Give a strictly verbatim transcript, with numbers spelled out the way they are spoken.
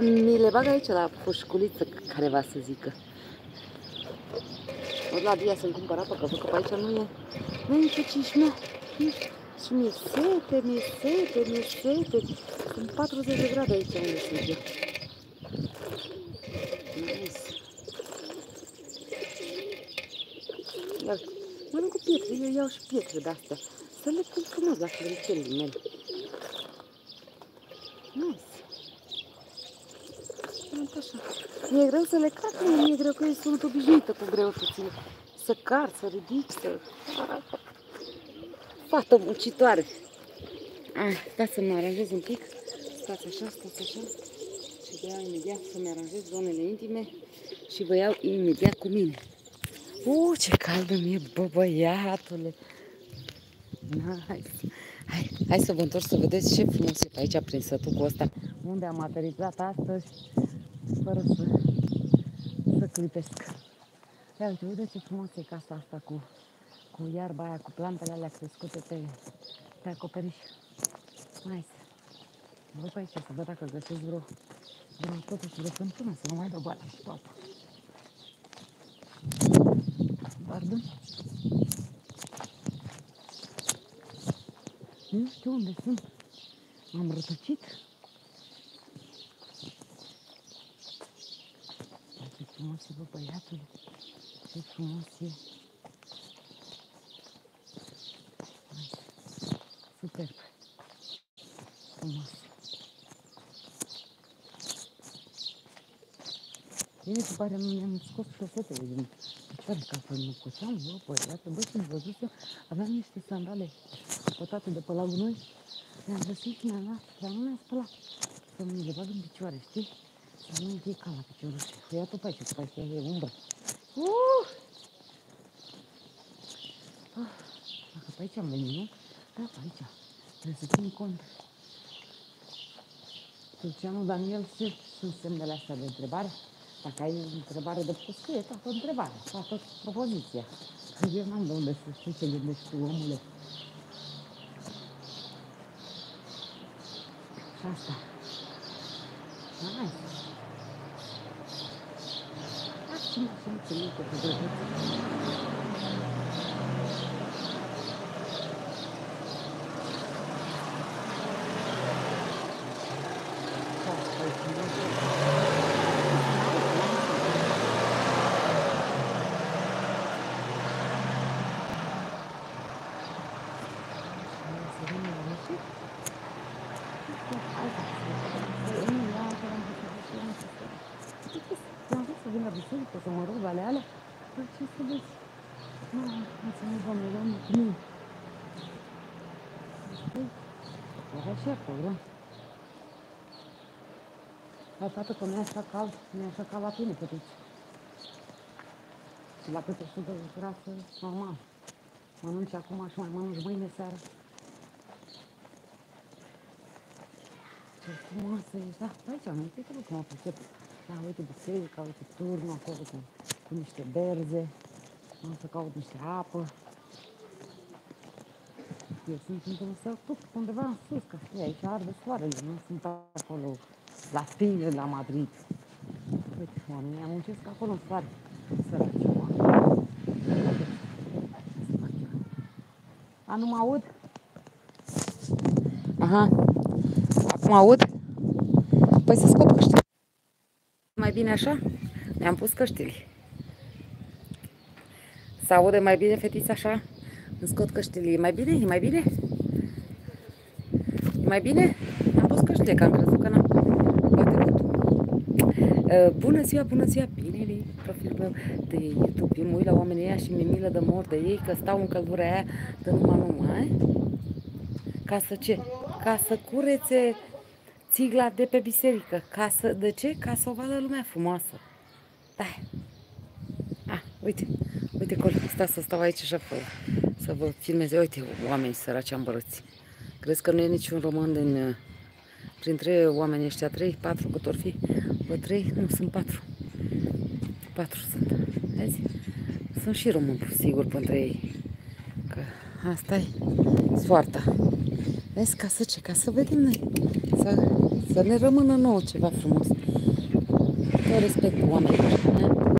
Mi le bag aici la pușculiță, careva să zică. Ori la Dia să-mi cumpăra păcă, că pe aici nu e, nu e nicio cișmea. Și mi-e sete, mi-e sete, mi-e sete. Sunt patruzeci de grade aici, unde se Iar mănânc cu pietre, eu iau și pietre de-astea. Să le pun frumos la floricelii mele. Nice. Așa. Mi-e greu să le cac, mi-e greu că eu sunt obișnuită cu greu să țin. Să car, să ridic, să... Fată muncitoare. Ah, stați să mă aranjez un pic. Stați așa, stați așa. Și vă iau imediat să-mi aranjez zonele intime. Și vă iau imediat cu mine. Uuu, ce caldă mi-e, bă, băiatule! Nice! Hai, hai să vă întorc să vedeți ce frumos e aici prin sătucul ăsta. Unde am aterizat astăzi, fără să, să clipesc. Ia uite, uite ce frumos e casa asta cu, cu iarba aia, cu plantele alea crescute pe, pe acoperiș. Nice! Vă pe aici să văd dacă găsesc vreo, vreo totuși vreo fântână, să nu mai dau bani și apă. Pardon? Nu știu unde sunt. M-am rătăcit. Ce frumos e, bă, băiatul. Ce frumos e. Superb. Frumos. Bine, se pare, mi-am scos șosetele din... Pare că apoi mă coceam, bă, băiată, bă, și-mi văzut, aveam niște sandale pătate de pe la gunoi. Le-am găsit și mi-am luat, dar nu le-am spălat. Să mi le bag în picioare, știi? Dar nu-mi fie ca la piciorul și ia tot pe aici, că pe aici e umbră. Uuuu! Dacă pe aici am venit, nu? Da, pe aici. Trebuie să țin cont. Lucianul Daniel, ce sunt semnele astea de întrebare? Dacă ai întrebare de pus, scrie toată întrebarea, toată propoziția. Eu n-am de unde să știu ce gândești tu, omule. Și asta. Hai! Așa mă sunt ce mică pe drăguță. Hai, tată, că nu-i așa cald, nu-i așa cald la tine, pătuți. Și la câte sută de grasă, normal. Mănânci acum și mai mănânci mâine seara. Ce frumoasă ești, da? Aici am uitat cum a fost. Da, uite biserica, uite turnul acolo cu, cu niște berze. Am să caut niște apă. Eu sunt într-un sătuc, undeva în sus, că știi, aici arde soarele, nu sunt acolo. La Stingel, la Madrid. Uite, oamenii am muncesc acolo în soare. Săraci, oameni. A, nu mă aud? Aha. Acum aud? Păi să scop căștile. Mai bine așa? Mi-am pus căștile. Să aude mai bine, fetița, așa? Îmi scot căștile. E mai bine? E mai bine? E mai bine? Mi-am pus căștile, că am crezut că n-am. Bună ziua, bună ziua, binele profilul meu de YouTube. Îmi uit la oamenii ăia și mi-e milă de mor de ei, că stau în căldura aia de numai numai. Ca să ce? Ca să curețe țigla de pe biserică. Ca să, de ce? Ca să o vadă lumea frumoasă. Da. Ah, uite, uite acolo, stați să stau aici așa fără, să vă filmeze. Uite, oameni săraci ambărăți. Crezi că nu e niciun român din... Printre oamenii ăștia, trei, patru, cât or fi, bă, trei, nu, sunt patru. Patru sunt, vezi? Sunt și români, sigur, printre ei. Că asta-i soarta. Vezi, ca să ce? Ca să vedem noi. Să, să ne rămână nouă ceva frumos. să respect oamenilor.